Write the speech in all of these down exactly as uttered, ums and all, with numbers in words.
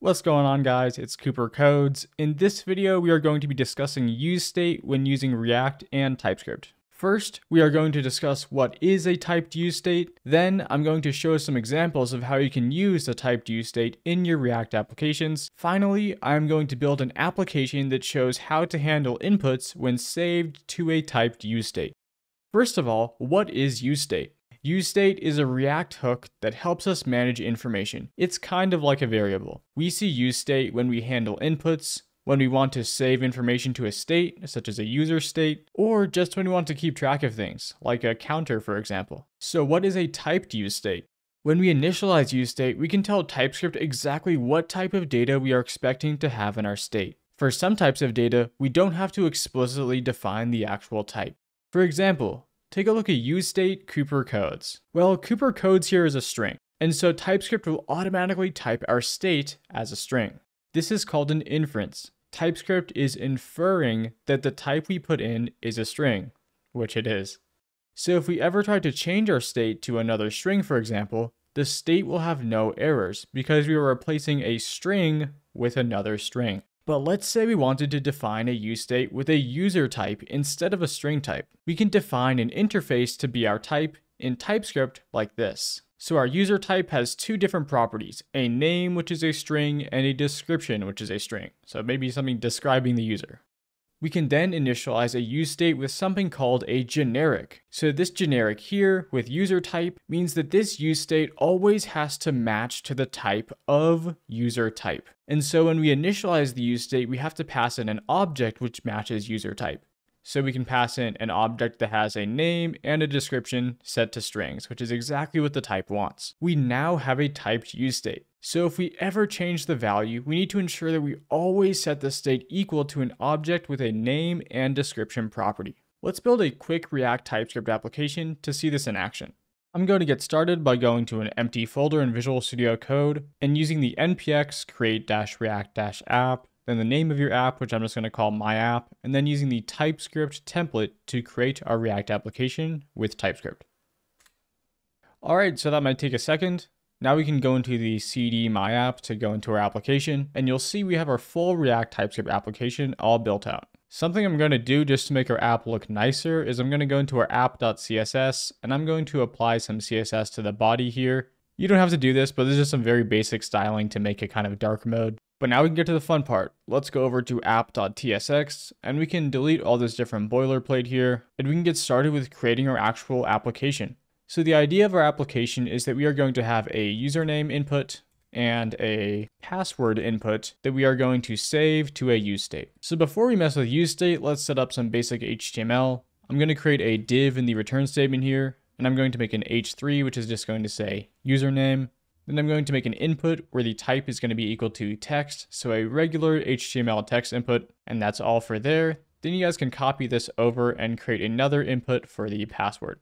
What's going on, guys? It's Cooper Codes. In this video, we are going to be discussing useState when using React and TypeScript. First, we are going to discuss what is a typed useState. Then I'm going to show some examples of how you can use the typed useState in your React applications. Finally, I'm going to build an application that shows how to handle inputs when saved to a typed useState. First of all, what is useState? useState is a React hook that helps us manage information. It's kind of like a variable. We see useState when we handle inputs, when we want to save information to a state, such as a user state, or just when we want to keep track of things, like a counter, for example. So what is a typed useState? When we initialize useState, we can tell TypeScript exactly what type of data we are expecting to have in our state. For some types of data, we don't have to explicitly define the actual type. For example, take a look at useState Cooper Codes. Well, Cooper Codes here is a string, and so TypeScript will automatically type our state as a string. This is called an inference. TypeScript is inferring that the type we put in is a string, which it is. So if we ever try to change our state to another string, for example, the state will have no errors because we were replacing a string with another string. But let's say we wanted to define a useState with a user type instead of a string type. We can define an interface to be our type in TypeScript like this. So our user type has two different properties, a name, which is a string, and a description, which is a string. So maybe something describing the user. We can then initialize a useState with something called a generic. So this generic here with user type means that this useState always has to match to the type of user type. And so when we initialize the useState, we have to pass in an object which matches user type. So we can pass in an object that has a name and a description set to strings, which is exactly what the type wants. We now have a typed useState. So if we ever change the value, we need to ensure that we always set the state equal to an object with a name and description property. Let's build a quick React TypeScript application to see this in action. I'm going to get started by going to an empty folder in Visual Studio Code and using the npx create-react-app, then the name of your app, which I'm just going to call my app, and then using the TypeScript template to create our React application with TypeScript. All right, so that might take a second. Now we can go into the cd my app to go into our application, and you'll see we have our full React TypeScript application all built out. Something I'm going to do just to make our app look nicer is I'm going to go into our app.css, and I'm going to apply some C S S to the body here. You don't have to do this, but this is just some very basic styling to make it kind of dark mode. But now we can get to the fun part. Let's go over to app.tsx, and we can delete all this different boilerplate here, and we can get started with creating our actual application. So the idea of our application is that we are going to have a username input and a password input that we are going to save to a useState. So before we mess with useState, let's set up some basic H T M L. I'm going to create a div in the return statement here, and I'm going to make an h three, which is just going to say username. Then I'm going to make an input where the type is going to be equal to text, so a regular H T M L text input, and that's all for there. Then you guys can copy this over and create another input for the password.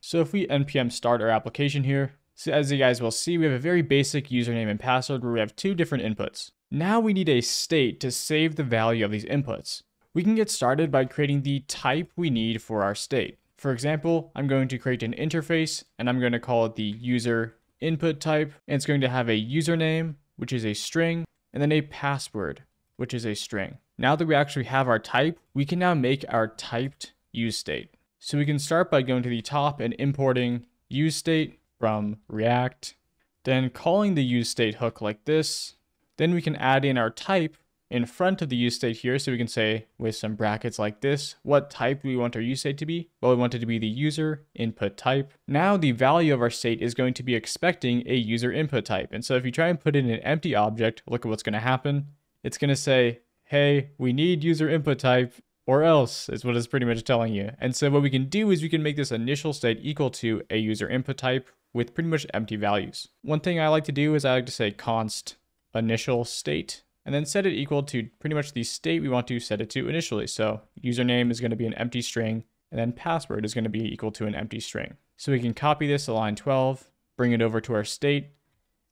So if we npm start our application here, so as you guys will see, we have a very basic username and password where we have two different inputs. Now we need a state to save the value of these inputs. We can get started by creating the type we need for our state. For example, I'm going to create an interface, and I'm going to call it the user Input type, and it's going to have a username, which is a string, and then a password, which is a string. Now that we actually have our type, we can now make our typed useState. So we can start by going to the top and importing useState from React, then calling the useState hook like this. Then we can add in our type in front of the useState here, so we can say with some brackets like this, what type we want our useState to be. Well, we want it to be the user input type. Now the value of our state is going to be expecting a user input type. And so if you try and put in an empty object, look at what's going to happen. It's going to say, hey, we need user input type or else, is what it's pretty much telling you. And so what we can do is we can make this initial state equal to a user input type with pretty much empty values. One thing I like to do is I like to say const initial state, and then set it equal to pretty much the state we want to set it to initially. So username is going to be an empty string, and then password is going to be equal to an empty string. So we can copy this to line twelve, bring it over to our state,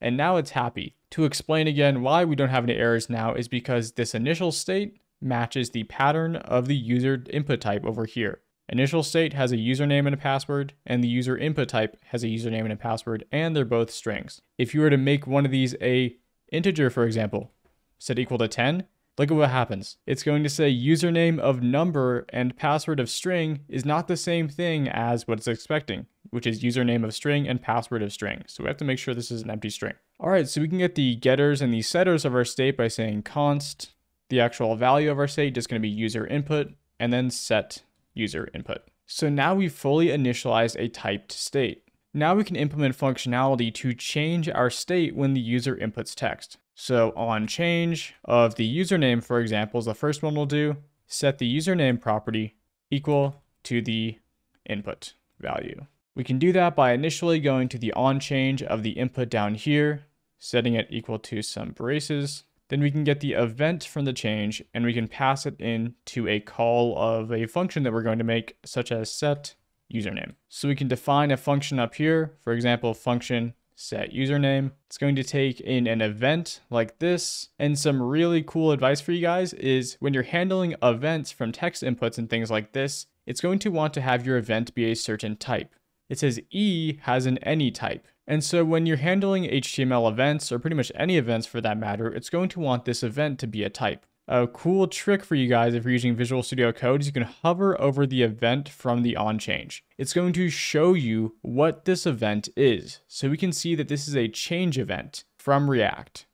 and now it's happy. To explain again why we don't have any errors now is because this initial state matches the pattern of the user input type over here. Initial state has a username and a password, and the user input type has a username and a password, and they're both strings. If you were to make one of these a integer, for example, set equal to ten, look at what happens. It's going to say username of number and password of string is not the same thing as what it's expecting, which is username of string and password of string. So we have to make sure this is an empty string. All right, so we can get the getters and the setters of our state by saying const, the actual value of our state is going to be user input, and then set user input. So now we've fully initialized a typed state. Now we can implement functionality to change our state when the user inputs text. So on change of the username, for example, is the first one we'll do, set the username property equal to the input value. We can do that by initially going to the on change of the input down here, setting it equal to some braces. Then we can get the event from the change and we can pass it in to a call of a function that we're going to make, such as set username. So we can define a function up here, for example, function set username. It's going to take in an event like this. And some really cool advice for you guys is when you're handling events from text inputs and things like this, it's going to want to have your event be a certain type. It says E has an any type. And so when you're handling H T M L events, or pretty much any events for that matter, it's going to want this event to be a type. A cool trick for you guys if you're using Visual Studio Code is you can hover over the event from the on change. It's going to show you what this event is. So we can see that this is a change event from React.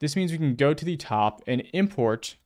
This means we can go to the top and import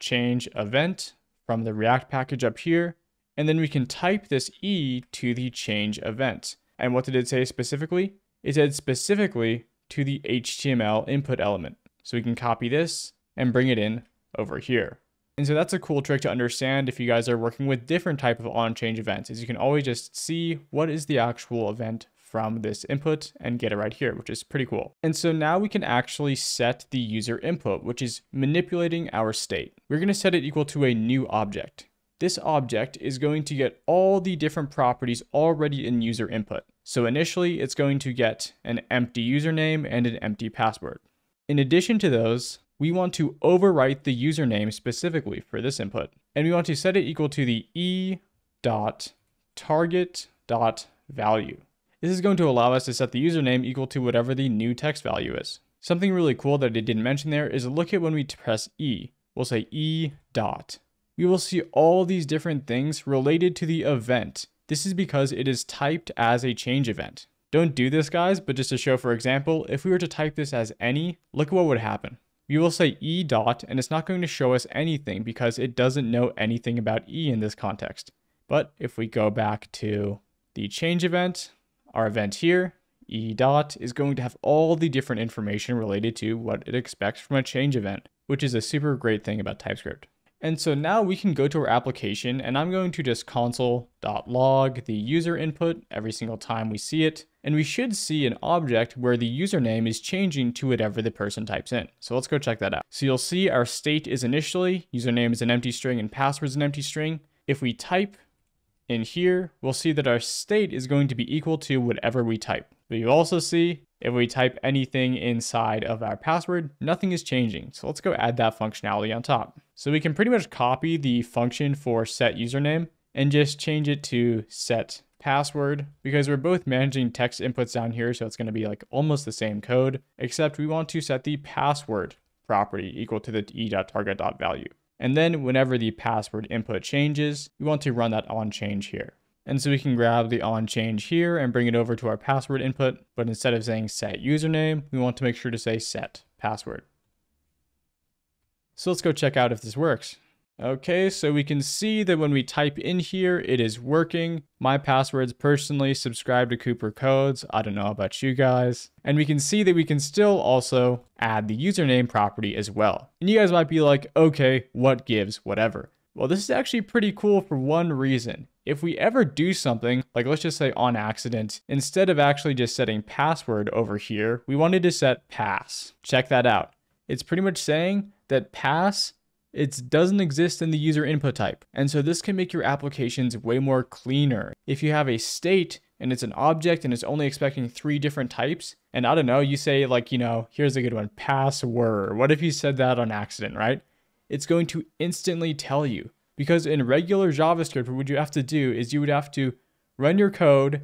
change event from the React package up here. And then we can type this E to the change event. And what did it say specifically? It said specifically to the H T M L input element. So we can copy this and bring it in over here. And so that's a cool trick to understand if you guys are working with different type of on-change events, is you can always just see what is the actual event from this input and get it right here, which is pretty cool. And so now we can actually set the user input, which is manipulating our state. We're gonna set it equal to a new object. This object is going to get all the different properties already in user input. So initially it's going to get an empty username and an empty password. In addition to those, we want to overwrite the username specifically for this input. And we want to set it equal to the e dot target dot value. This is going to allow us to set the username equal to whatever the new text value is. Something really cool that I didn't mention there is look at when we press E, we'll say E dot. We will see all these different things related to the event. This is because it is typed as a change event. Don't do this, guys, but just to show, for example, if we were to type this as any, look at what would happen. We will say E dot, and it's not going to show us anything because it doesn't know anything about E in this context. But if we go back to the change event, our event here, E dot is going to have all the different information related to what it expects from a change event, which is a super great thing about TypeScript. And so now we can go to our application, and I'm going to just console dot log the user input every single time we see it. And we should see an object where the username is changing to whatever the person types in. So let's go check that out. So you'll see our state is initially, username is an empty string and password is an empty string. If we type in here, we'll see that our state is going to be equal to whatever we type. But you also see if we type anything inside of our password, nothing is changing. So let's go add that functionality on top. So we can pretty much copy the function for set username and just change it to set password because we're both managing text inputs down here. So it's going to be like almost the same code, except we want to set the password property equal to the e dot target dot value. And then whenever the password input changes, we want to run that on change here. And so we can grab the on change here and bring it over to our password input. But instead of saying set username, we want to make sure to say set password. So let's go check out if this works. Okay, so we can see that when we type in here, it is working. My password's personally subscribed to Cooper Codes. I don't know about you guys. And we can see that we can still also add the username property as well. And you guys might be like, okay, what gives, whatever. Well, this is actually pretty cool for one reason. If we ever do something, like let's just say on accident, instead of actually just setting password over here, we wanted to set pass. Check that out. It's pretty much saying that pass, it doesn't exist in the user input type. And so this can make your applications way more cleaner. If you have a state and it's an object and it's only expecting three different types, and I don't know, you say like, you know, here's a good one, password. What if you said that on accident, right? It's going to instantly tell you. Because in regular JavaScript, what you have to do is you would have to run your code,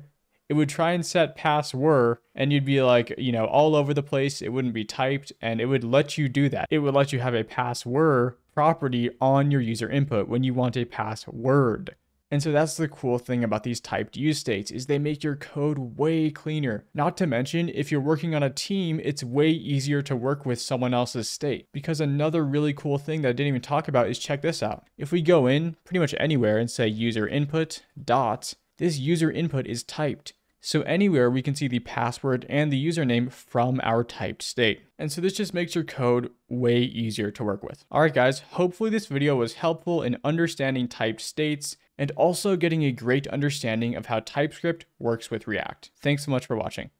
it would try and set paths were, and you'd be like, you know, all over the place. It wouldn't be typed, and it would let you do that. It would let you have a pass were property on your user input when you want a password. And so that's the cool thing about these typed use states, is they make your code way cleaner. Not to mention, if you're working on a team, it's way easier to work with someone else's state. Because another really cool thing that I didn't even talk about is, check this out. If we go in pretty much anywhere and say user input dot, this user input is typed. So anywhere we can see the password and the username from our typed state. And so this just makes your code way easier to work with. All right, guys, hopefully this video was helpful in understanding typed states and also getting a great understanding of how TypeScript works with React. Thanks so much for watching.